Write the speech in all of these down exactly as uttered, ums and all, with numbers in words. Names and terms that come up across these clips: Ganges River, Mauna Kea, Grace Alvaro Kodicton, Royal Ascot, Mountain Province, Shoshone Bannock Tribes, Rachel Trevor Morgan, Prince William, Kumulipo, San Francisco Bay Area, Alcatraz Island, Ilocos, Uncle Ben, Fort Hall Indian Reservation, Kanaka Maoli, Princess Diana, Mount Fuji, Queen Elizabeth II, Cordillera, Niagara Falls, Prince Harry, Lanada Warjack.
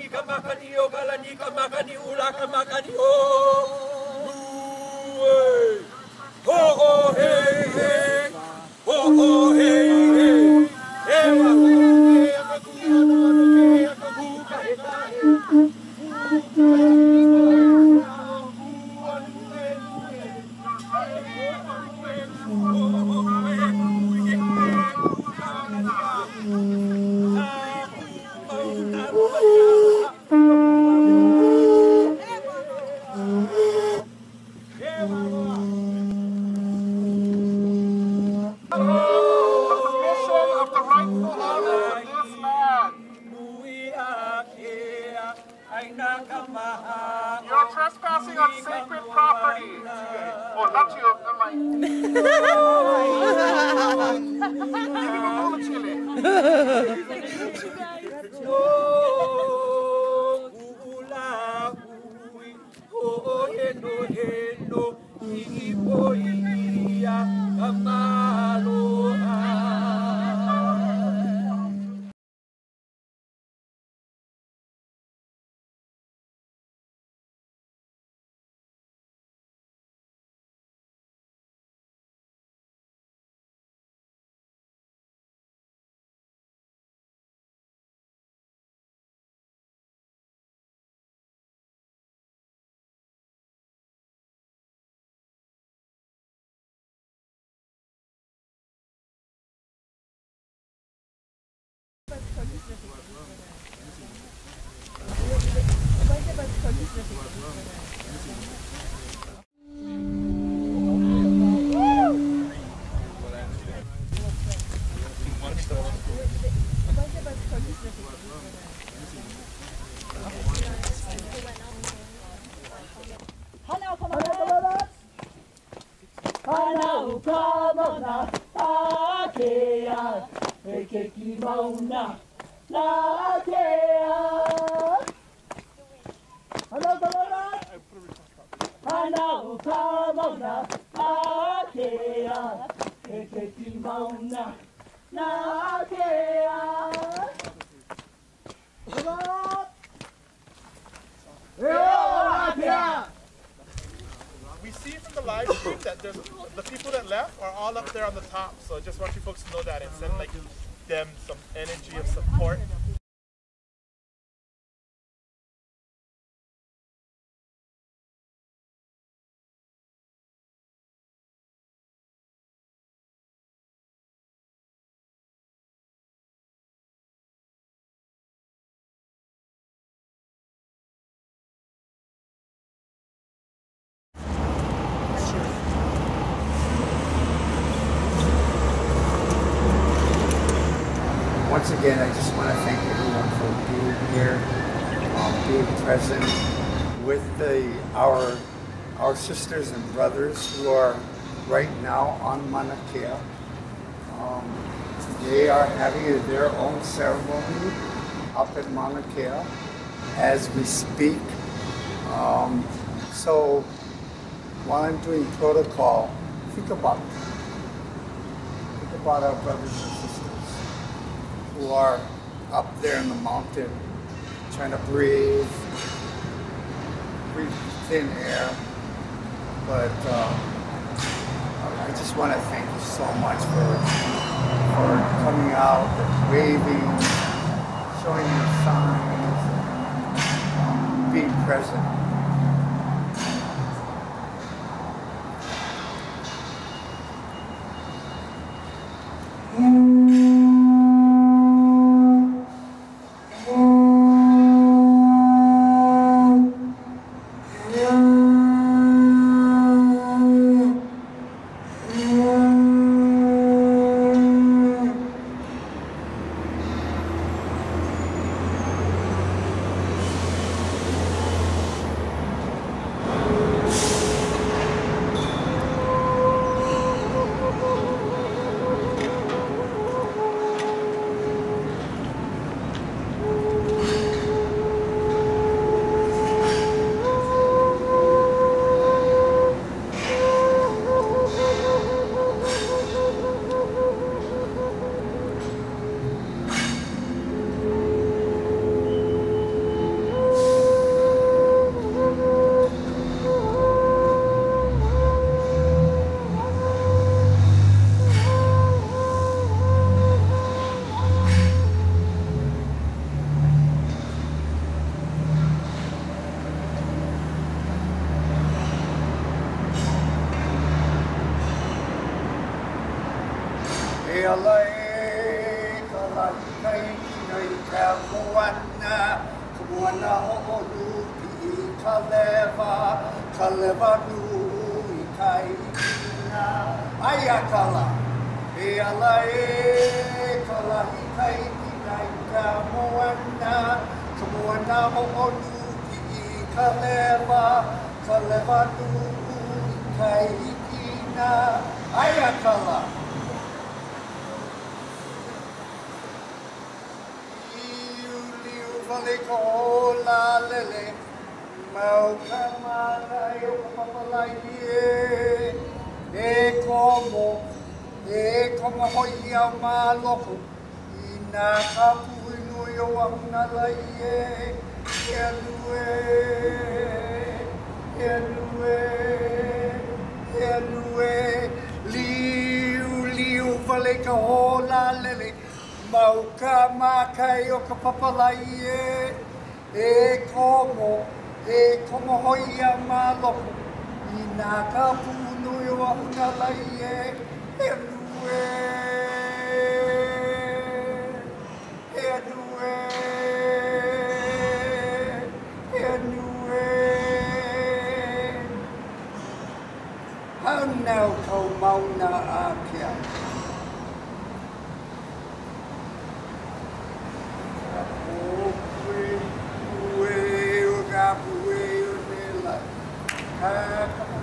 Kalanika Makanio, Kalanika Makani Ulaka Makanio. Oh, oh, hey, hey. Oh, oh, hey, Once again, I just want to thank everyone for being here, um, being present with the our our sisters and brothers who are right now on Mauna Kea. Um, they are having their own ceremony up at Mauna Kea as we speak. Um, so while I'm doing protocol, think about think about our brothers and sisters who are up there in the mountain, trying to breathe, breathe thin air. But um, I just want to thank you so much for for coming out, and waving, showing your signs, being present. Mm. alay, kalat kay sinay kabuan na, kabuan na ho do pi kaleva, kaleva do ikay na, ayakala, alay, kalat kay sinay kabuan na, kabuan na ho do pi kaleva, kaleva do ikay na, ayakala. Hola lele, mau kamala yo papalaye, e como, e como hoy ama loco, ina kapuino yo amnalaye, elue, elue, elue, liu liu valeka hola lele. Mauka makayo kapapalaye, e como, e como hoya malo, inaka puno yo akalaye, elue, elue, elue. Hanau kau mauna akia. Thank you.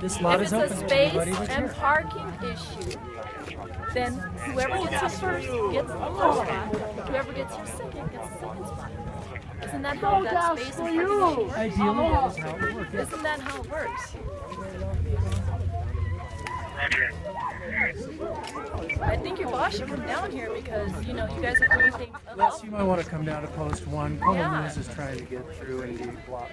This lot is open. If it's a space and parking issue, then whoever gets here first gets the first spot. Whoever gets here second gets the second spot. Isn't that how that space and parking works? Ideally, that's how it works. Isn't that how it works? I think your boss should come down here because, you know, you guys are doing things. Yes, you might want to come down to post one. Colin yeah. Lewis is trying to get through and be blocked.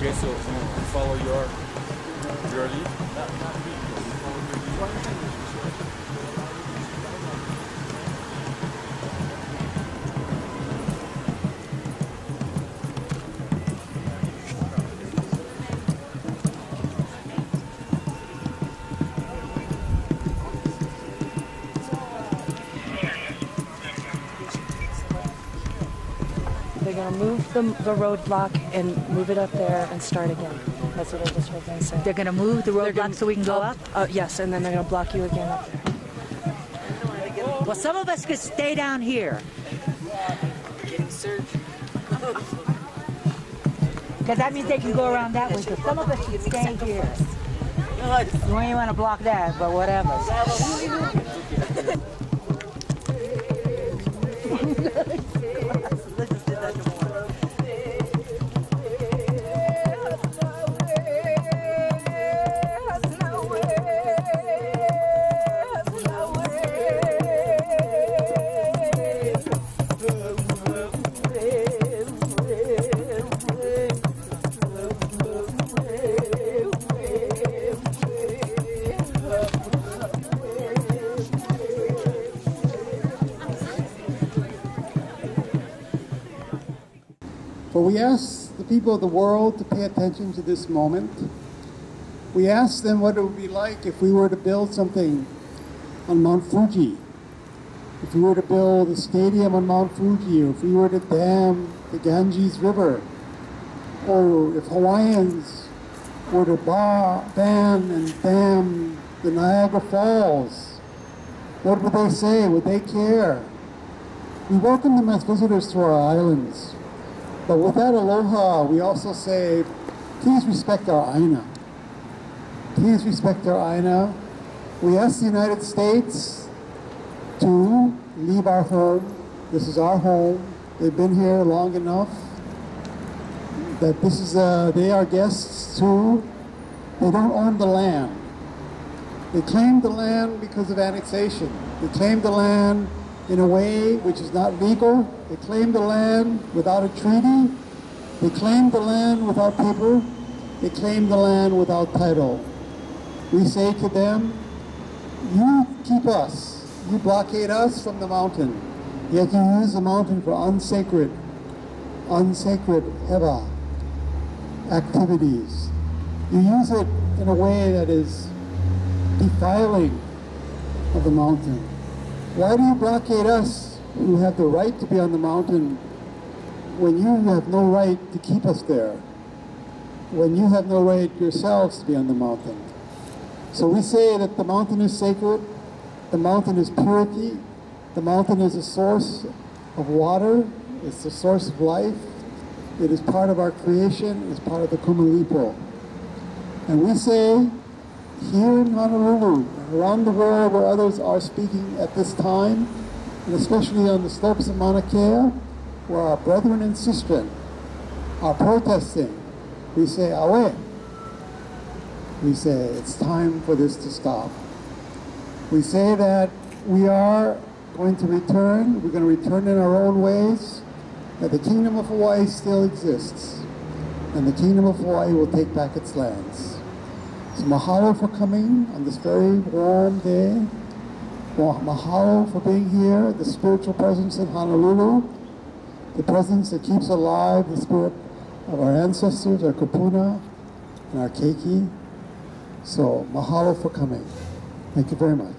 Okay, so you follow your journey. Not, not me. You follow your journey. They're gonna move the, the roadblock and move it up there and start again. That's what I just heard them say. They're going to move the roadblock so we can go up? Uh, yes, and then they're going to block you again up there. Well, some of us could stay down here. Getting searched. Because that means they can go around that way. But some of us could stay here. You don't even want to block that, but whatever. But we ask the people of the world to pay attention to this moment. We ask them what it would be like if we were to build something on Mount Fuji, if we were to build a stadium on Mount Fuji, or if we were to dam the Ganges River, or if Hawaiians were to bar, ban and dam the Niagara Falls. What would they say? Would they care? We welcome them as visitors to our islands. But with that aloha, we also say, please respect our Aina. Please respect our Aina. We ask the United States to leave our home. This is our home. They've been here long enough that this is uh, they are guests too. They don't own the land. They claimed the land because of annexation. They claimed the land in a way which is not legal. They claimed the land without a treaty. They claimed the land without paper. They claimed the land without title. We say to them, you keep us. You blockade us from the mountain. Yet you use the mountain for unsacred, unsacred Heva activities. You use it in a way that is defiling of the mountain. Why do you blockade us who have the right to be on the mountain when you have no right to keep us there, when you have no right yourselves to be on the mountain. So we say that the mountain is sacred, the mountain is purity, the mountain is a source of water, it's the source of life, it is part of our creation, it's part of the Kumulipo. And we say, here in Honolulu, around the world where others are speaking at this time, and especially on the slopes of Mauna Kea, where our brethren and sistren are protesting, we say, Awe. We say, it's time for this to stop. We say that we are going to return, we're going to return in our own ways, that the Kingdom of Hawaii still exists, and the Kingdom of Hawaii will take back its lands. So mahalo for coming on this very warm day. Mahalo for being here, the spiritual presence in Honolulu, the presence that keeps alive the spirit of our ancestors, our kupuna, and our keiki. So mahalo for coming. Thank you very much.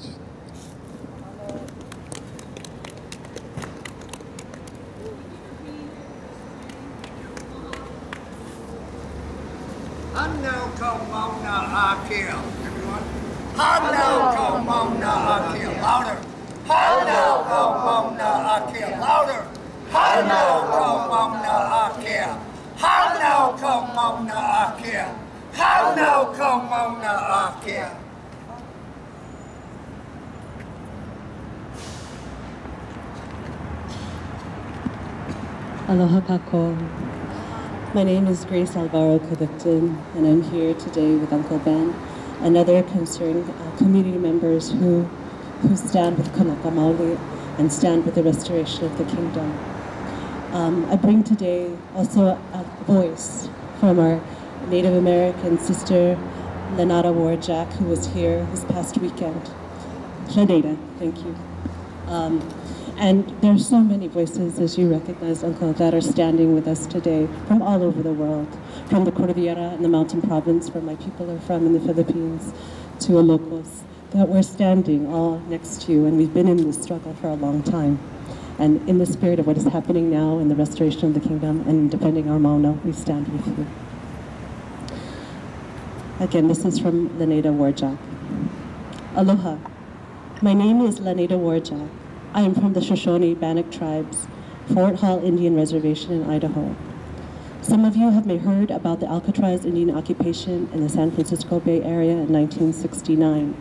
Aloha kako. My name is Grace Alvaro Kodicton, and I'm here today with Uncle Ben and other concerned uh, community members who, who stand with Kanaka Maoli and stand with the restoration of the kingdom. Um, I bring today also a, a voice from our Native American sister, Lanada Warjack, who was here this past weekend. Lanada, thank you. Um, And there are so many voices, as you recognize, Uncle, that are standing with us today from all over the world, from the Cordillera and the Mountain Province, where my people are from in the Philippines, to Ilocos, that we're standing all next to you. And we've been in this struggle for a long time. And in the spirit of what is happening now in the restoration of the kingdom and defending our Mauna, we stand with you. Again, this is from Lanada Warjack. Aloha. My name is Lanada Warjack. I am from the Shoshone Bannock Tribes, Fort Hall Indian Reservation in Idaho. Some of you have may heard about the Alcatraz Indian occupation in the San Francisco Bay Area in nineteen sixty-nine.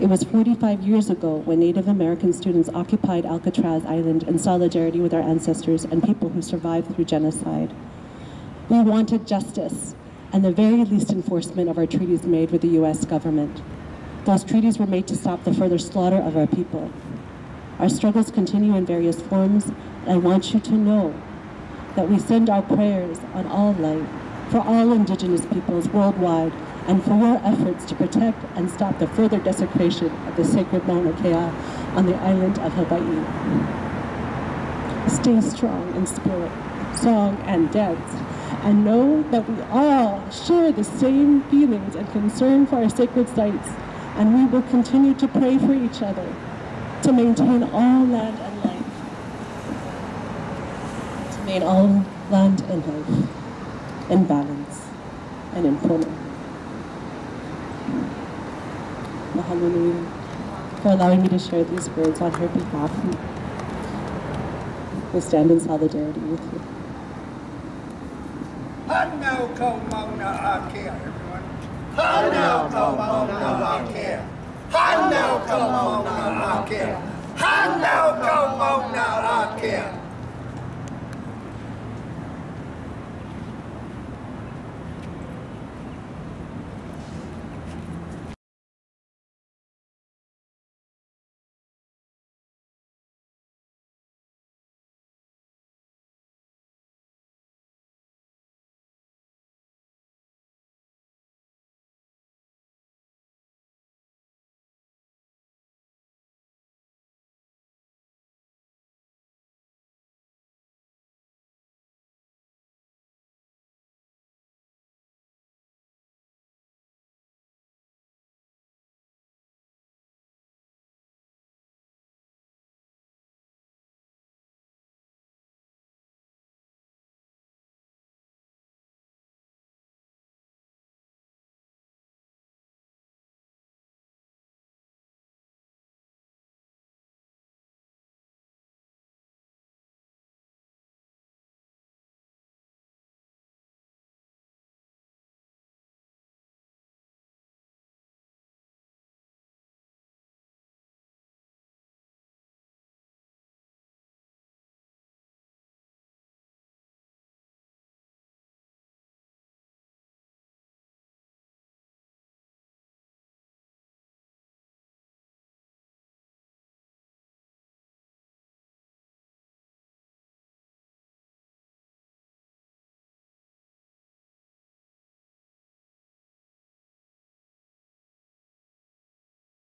It was forty-five years ago when Native American students occupied Alcatraz Island in solidarity with our ancestors and people who survived through genocide. We wanted justice and the very least enforcement of our treaties made with the U S government. Those treaties were made to stop the further slaughter of our people. Our struggles continue in various forms, and I want you to know that we send our prayers on all life for all Indigenous peoples worldwide and for your efforts to protect and stop the further desecration of the sacred Mauna Kea on the island of Hawaii. Stay strong in spirit, song and dance, and know that we all share the same feelings and concern for our sacred sites, and we will continue to pray for each other to maintain all land and life, to maintain all land and life in balance and in fullness. Mahalo nui for allowing me to share these words on her behalf. We stand in solidarity with you. Hanau ko mauna akea, everyone. Hanau ko mauna akea. Hanau ko mauna akea. Hanau ko mauna akea.